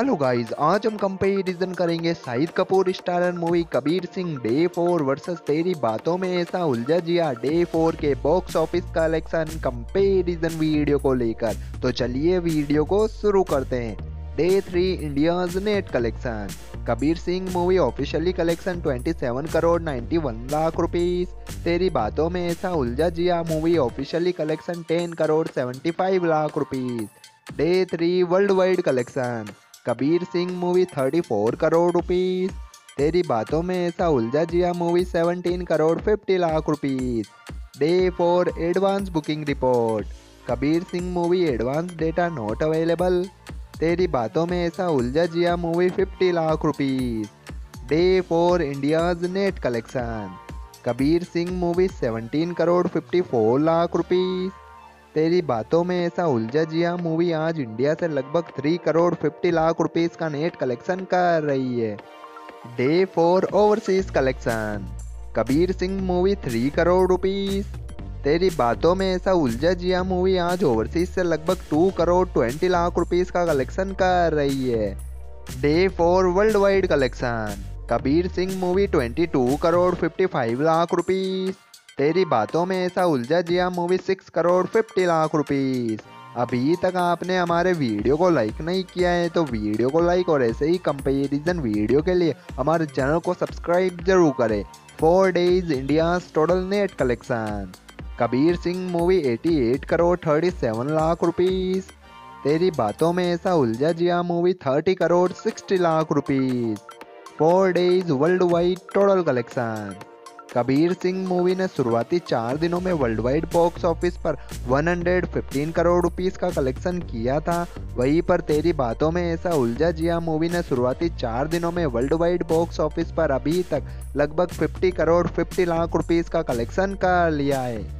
Hello guys, आज हम comparison करेंगे Shahid Kapoor starrer movie Kabir Singh day 4 versus तेरी बातों में ऐसा उलझा जिया डे 4 के box office collection comparison video को लेकर। तो चलिए वीडियो को शुरू करते हैं। Day 3 India's net collection. Kabir Singh movie officially collection 27 crore 91 lakh rupees. Teri बातों में ऐसा उलझा जिया movie officially collection 10 crore 75 lakh rupees. Day 3 world wide collection. Kabir Singh movie 34 crore rupees. Teri बातों में ऐसा उलझा जिया movie 17 crore 50 lakh rupees. Day 4 advance booking report. Kabir Singh movie advance data not available. तेरी बातों में ऐसा उलझा जिया movie 50 lakh rupees. Day 4 India's net collection. Kabir Singh movie 17 crore 54 lakh rupees. Teri बातों में ऐसा उलझा जिया मूवी आज इंडिया से लगभग 3 करोड़ 50 लाख रुपीस का नेट कलेक्शन कर रही है। Day 4 overseas collection. Kabir Singh movie 3 crore rupees. Teri बातों में ऐसा उलझा जिया मूवी आज ओवरसीज से लगभग 2 करोड़ 20 लाख रुपीस का कलेक्शन कर रही है। Day 4 world wide collection. Kabir Singh movie 22 crore 55 lakh rupees. Teri बातों में ऐसा उलझा जिया मूवी 6 करोड़ 50 लाख रुपीस। अभी तक आपने हमारे वीडियो को लाइक नहीं किया है तो वीडियो को लाइक और ऐसे ही कंपैरिजन वीडियो के लिए हमारे चैनल को सब्सक्राइब जरूर करें। 4 days India's total net collection. Kabir Singh movie 88 crore 37 lakh rupees. Teri बातों में ऐसा उलझा जिया movie 30 crore 60 lakh rupees. 4 days world wide total collection. Kabir Singh movie ने शुरुआती 4 दिनों में वर्ल्ड वाइड बॉक्स ऑफिस पर 115 करोड़ रुपीस का कलेक्शन किया था। वहीं पर तेरी बातों में ऐसा उलझा जिया मूवी ने शुरुआती 4 दिनों में वर्ल्ड वाइड बॉक्स ऑफिस पर अभी तक लगभग 50 करोड़ 50 लाख रुपीस का कलेक्शन कर लिया है।